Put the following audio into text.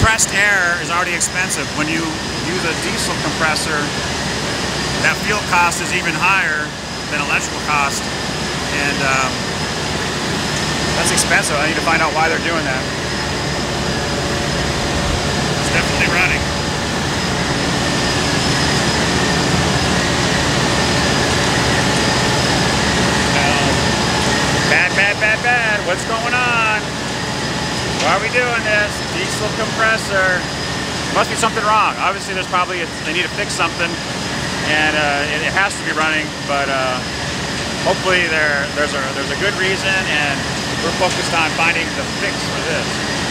compressed air is already expensive. When you use a diesel compressor, that fuel cost is even higher than electrical cost, and that's expensive. I need to find out why they're doing that. It's definitely running. Bad. What's going on? Why are we doing this? Diesel compressor. Must be something wrong. Obviously, there's probably they need to fix something, and it has to be running. But hopefully, there's a good reason, and we're focused on finding the fix for this.